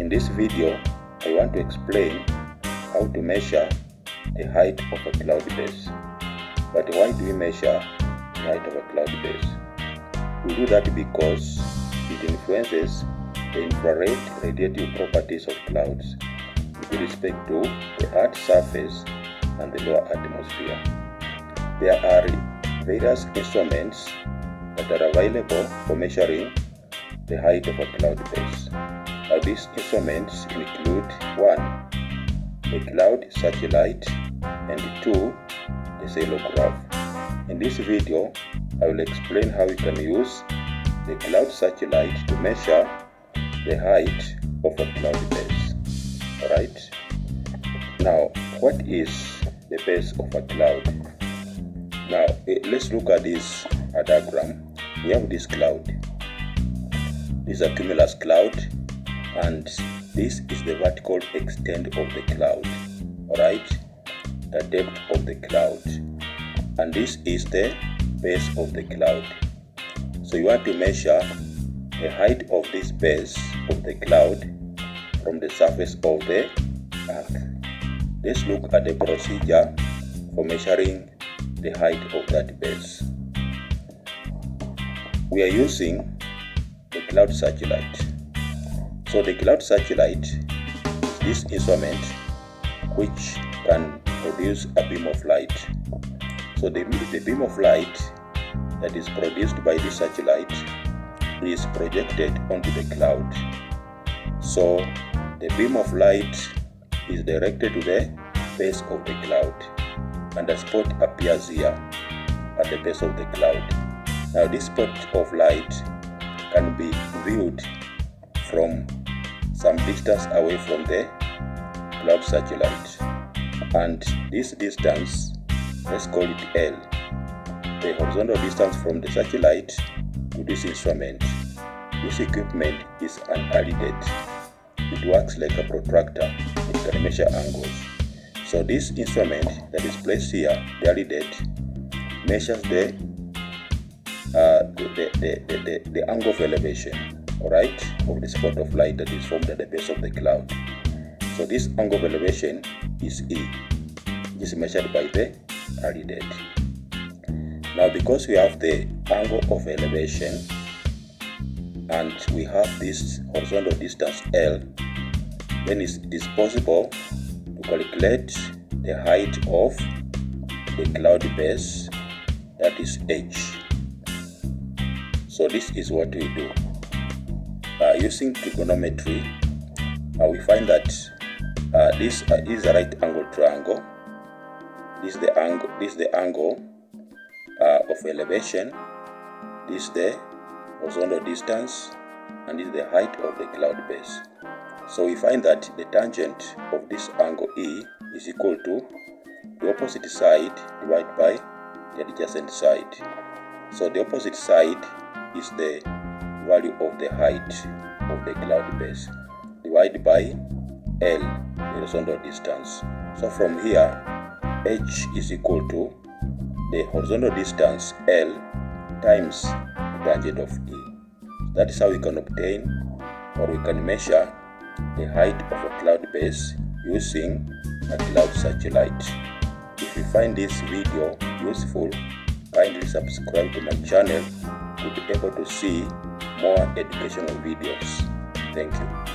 In this video, I want to explain how to measure the height of a cloud base. But why do we measure the height of a cloud base? We do that because it influences the infrared radiative properties of clouds with respect to the Earth's surface and the lower atmosphere. There are various instruments that are available for measuring the height of a cloud base. Now, these instruments include 1. A cloud satellite, and 2. The Ceilograph. In this video, I will explain how we can use the cloud satellite to measure the height of a cloud base. Alright? Now, what is the base of a cloud? Now, let's look at this diagram. We have this cloud. This is a cumulus cloud, and this is the vertical extent of the cloud, alright, the depth of the cloud, and this is the base of the cloud. So you want to measure the height of this base of the cloud from the surface of the Earth. Let's look at the procedure for measuring the height of that base. We are using the cloud satellite. So the cloud satellite is this instrument which can produce a beam of light. So the beam of light that is produced by the satellite is projected onto the cloud. So the beam of light is directed to the base of the cloud, and a spot appears here at the base of the cloud. Now this spot of light can be viewed from some distance away from the cloud satellite, and this distance, let's call it L, the horizontal distance from the satellite to this instrument. This equipment is an alidade. It works like a protractor. It can measure angles. So this instrument that is placed here, the alidade, measures the angle of elevation, alright, of the spot of light that is formed at the base of the cloud. So this angle of elevation is E. This is measured by the alidade. Now, because we have the angle of elevation and we have this horizontal distance L, then it is possible to calculate the height of the cloud base, that is H. So this is what we do. Using trigonometry, we find that this is a right angle triangle. This is the angle of elevation. This is the horizontal distance, and this is the height of the cloud base. So we find that the tangent of this angle E is equal to the opposite side divided by the adjacent side. So the opposite side is the value of the height of the cloud base divided by L, the horizontal distance. So from here, H is equal to the horizontal distance L times the tangent of E. That is how we can obtain, or we can measure, the height of a cloud base using a cloud satellite. If you find this video useful, kindly subscribe to my channel to be able to see more educational videos. Thank you.